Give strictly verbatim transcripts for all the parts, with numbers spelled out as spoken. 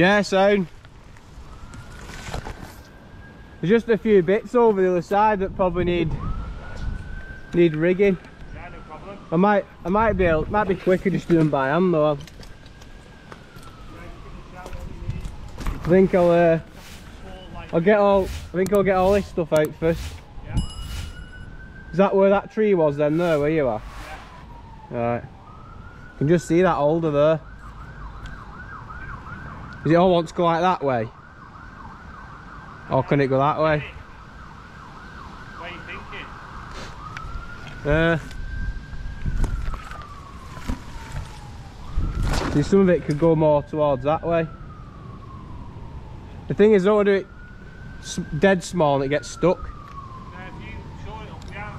Yeah, sound. There's just a few bits over the other side that probably need need rigging. Yeah, no problem. I might I might be able, might be quicker just doing by hand though. I think I'll uh, I'll get all I think I'll get all this stuff out first. Yeah. Is that where that tree was then there where you are? Yeah. Alright. You can just see that alder there. Does it all want to go like that way? Or can it go that way? What are you thinking? Uh, see, some of it could go more towards that way. The thing is, don't want to do it dead small and it gets stuck. Now, if you show it up the arm,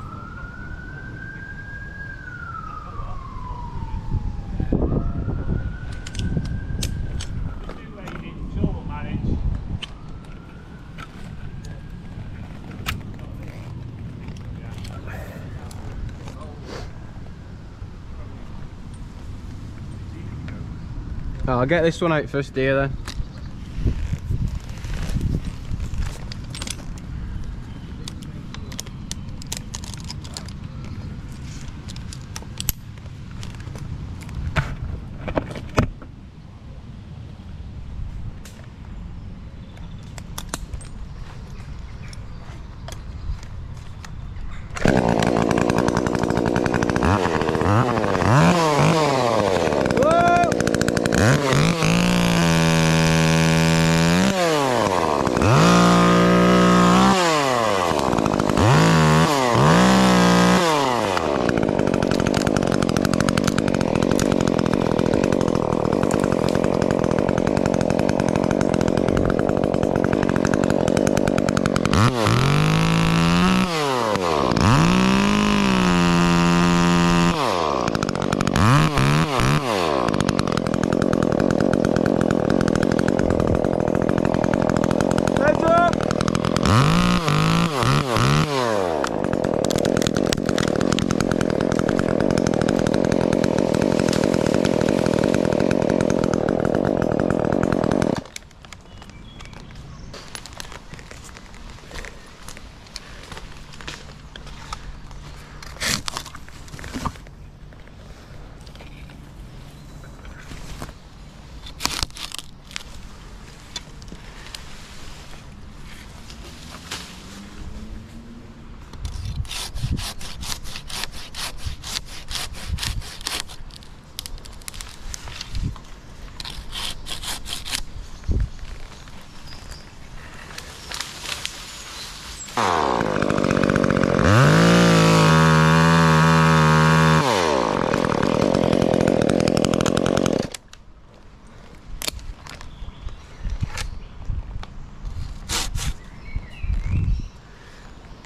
oh, I'll get this one out first, dear, then.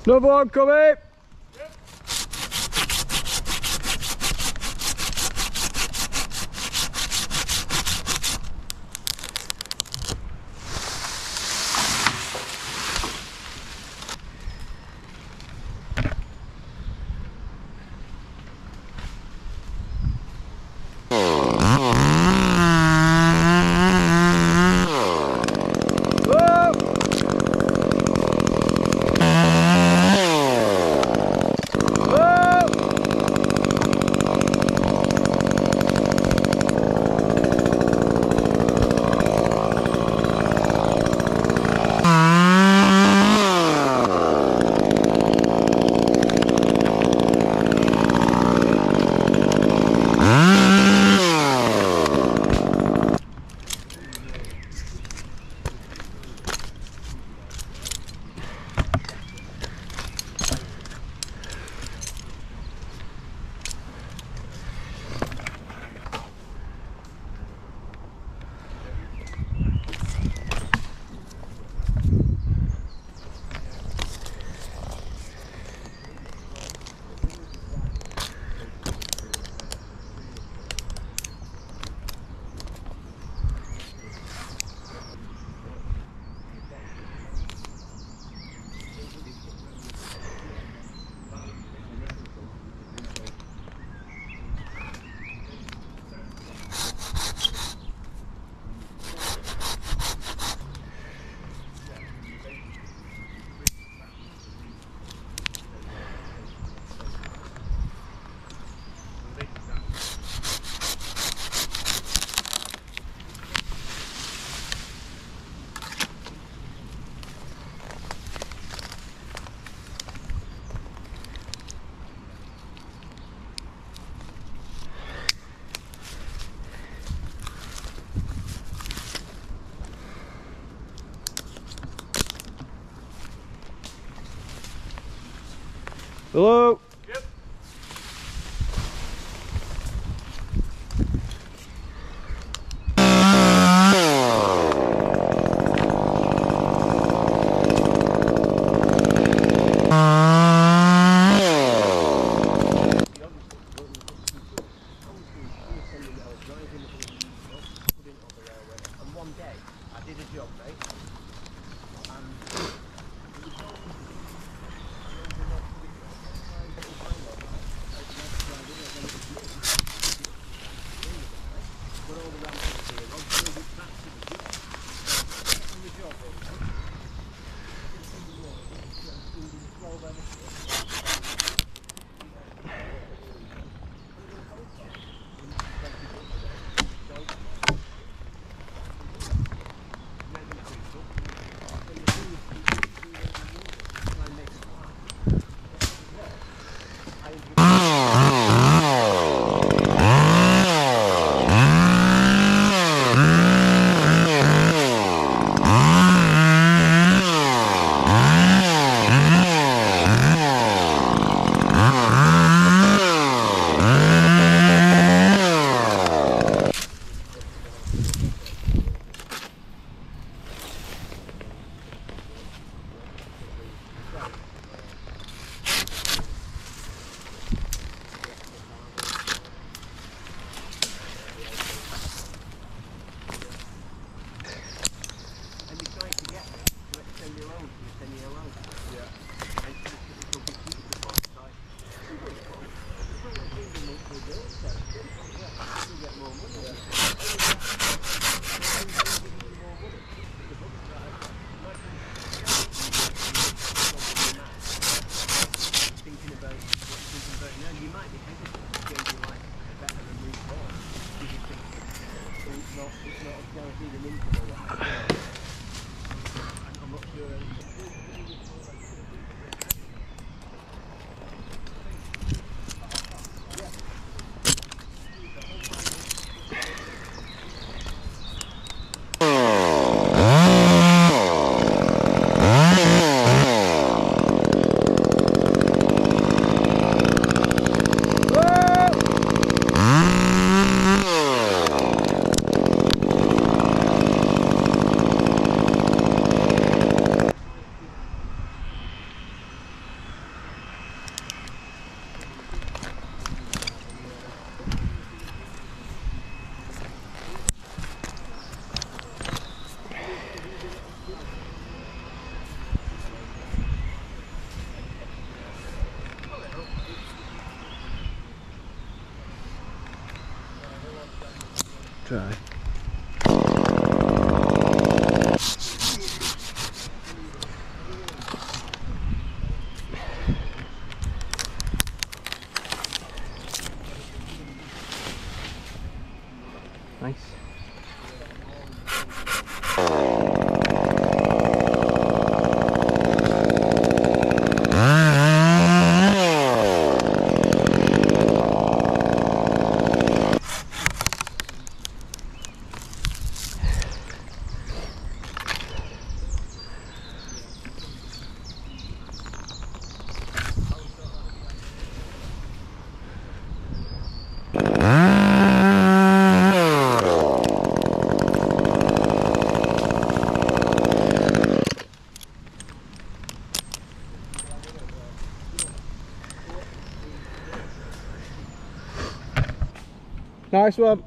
No one coming! Yep. Hello? Yep. One day, I did a job, mate. And try. Nice. Nice one.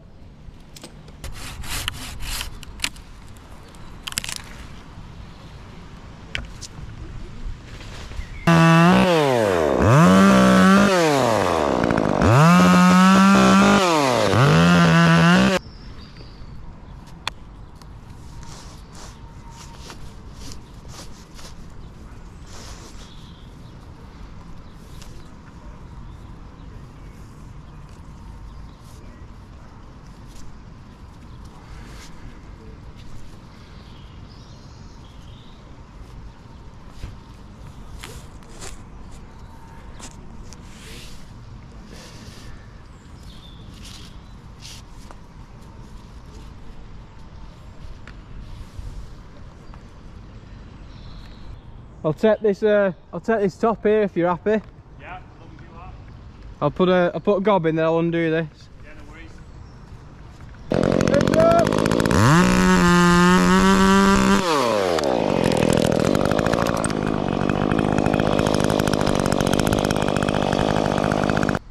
I'll take this. Uh, I'll take this top here if you're happy. Yeah. I'll put a I'll put a gob in, then I'll undo this. Yeah, no worries.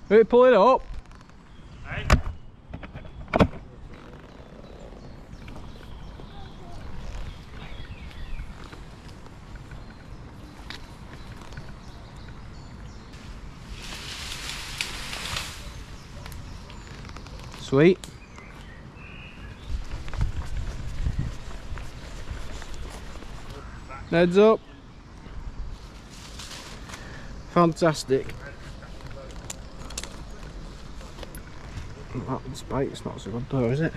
Hey, pull it up. Hey. Sweet. Heads up. Fantastic. That spike's not so good though, is it?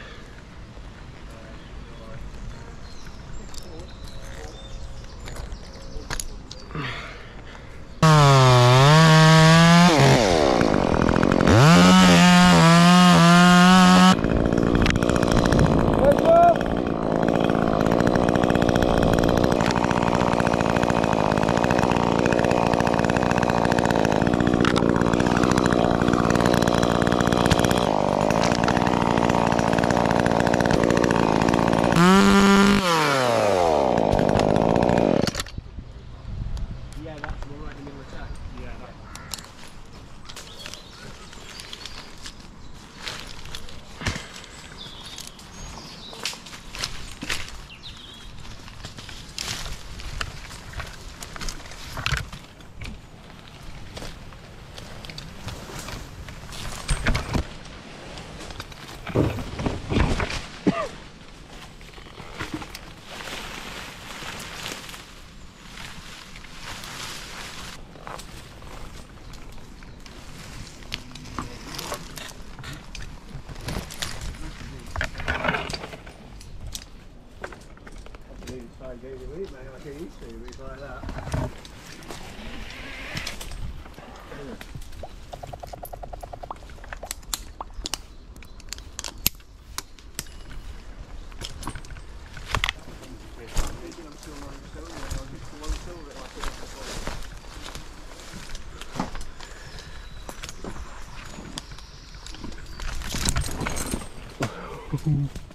Mm-hmm.